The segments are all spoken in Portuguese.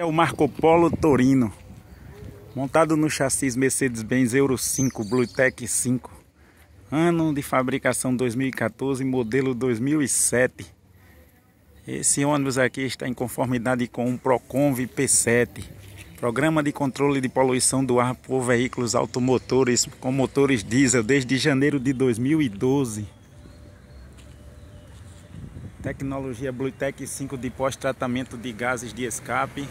É o Marcopolo Torino, montado no chassi Mercedes-Benz Euro 5 BlueTec 5, ano de fabricação 2014, modelo 2007. Esse ônibus aqui está em conformidade com o PROCONVE P7, Programa de Controle de Poluição do Ar por Veículos Automotores com motores diesel desde janeiro de 2012. Tecnologia BlueTec 5 de pós-tratamento de gases de escape.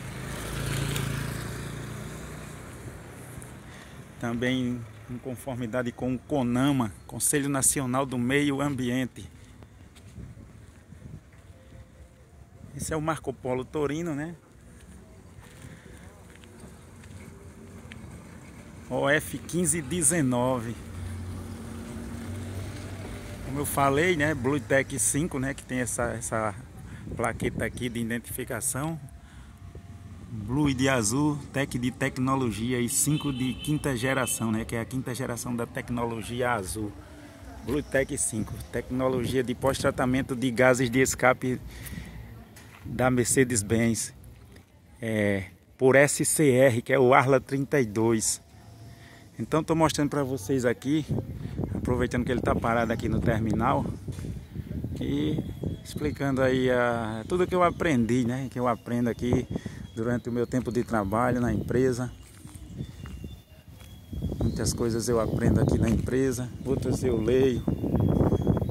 Também em conformidade com o CONAMA, Conselho Nacional do Meio Ambiente. Esse é o Marcopolo Torino, né? OF1519. Como eu falei, né, BlueTec 5, né, que tem essa plaqueta aqui de identificação. Blue de azul, Tec de tecnologia e 5 de quinta geração, né, que é a quinta geração da tecnologia azul. BlueTec 5, tecnologia de pós-tratamento de gases de escape da Mercedes-Benz por SCR, que é o Arla 32. Então estou mostrando para vocês aqui, aproveitando que ele está parado aqui no terminal e explicando aí tudo que eu aprendi, né? Que eu aprendo aqui durante o meu tempo de trabalho na empresa. Muitas coisas eu aprendo aqui na empresa, outras eu leio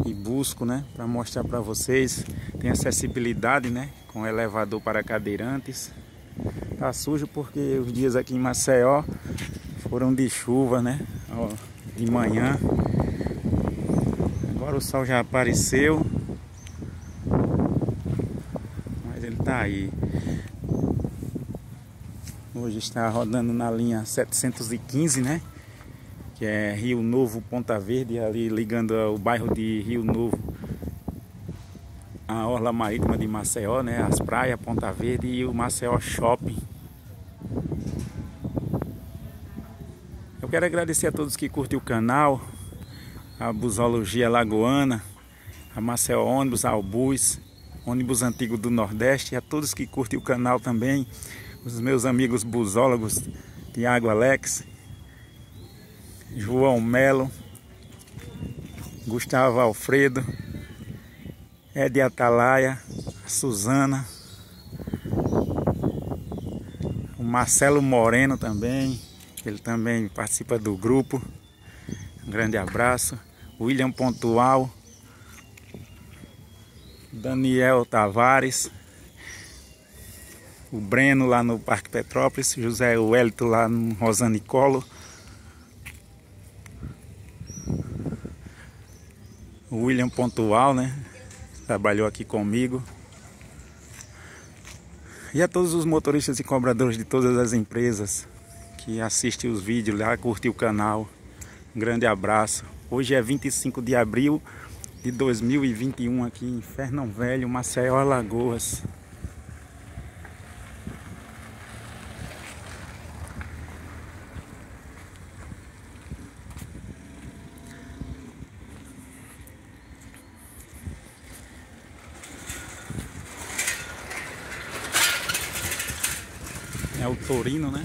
e busco, né? Para mostrar para vocês. Tem acessibilidade, né? Com elevador para cadeirantes. Tá sujo porque os dias aqui em Maceió foram de chuva, né? Ó, de manhã. Agora o sol já apareceu, mas ele tá aí. Hoje está rodando na linha 715, né? Que é Rio Novo, Ponta Verde, ali ligando o bairro de Rio Novo à Orla Marítima de Maceió, né? As praias, Ponta Verde e o Maceió Shopping. Eu quero agradecer a todos que curtem o canal, a Busologia Alagoana, a Maceió Ônibus, a Albus, Ônibus Antigo do Nordeste, e a todos que curtem o canal também, os meus amigos busólogos, Tiago Alex, João Melo, Gustavo Alfredo, Ed Atalaia, a Suzana, o Marcelo Moreno também, ele também participa do grupo. Um grande abraço. William Pontual, Daniel Tavares, o Breno lá no Parque Petrópolis, José Wellington lá no Rosanicolo, o William Pontual, né? Trabalhou aqui comigo. E a todos os motoristas e cobradores de todas as empresas que assiste os vídeos lá, curte o canal. Um grande abraço. Hoje é 25 de abril de 2021 aqui em Fernão Velho, Maceió, Alagoas. É o Torino, né?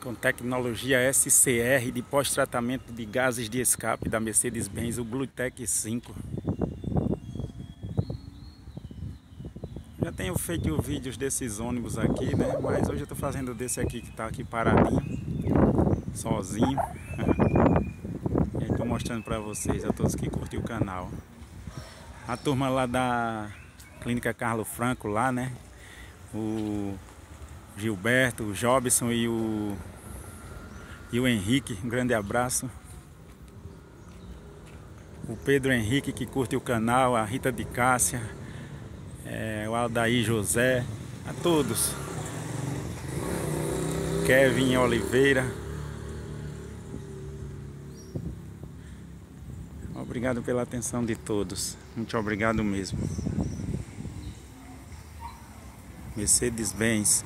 Com tecnologia SCR de pós-tratamento de gases de escape da Mercedes-Benz, o BlueTec 5. Já tenho feito vídeos desses ônibus aqui, né? Mas hoje eu estou fazendo desse aqui que está aqui paradinho, sozinho. E aí estou mostrando para vocês, a todos que curtem o canal. A turma lá da Clínica Carlo Franco, lá, né? O Gilberto, o Jobson e o Henrique, um grande abraço. O Pedro Henrique, que curte o canal, a Rita de Cássia, o Aldair José, a todos. Kevin Oliveira. Obrigado pela atenção de todos. Muito obrigado mesmo. Mercedes-Benz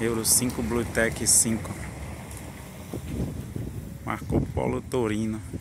Euro 5 BlueTec 5 Marcopolo Torino.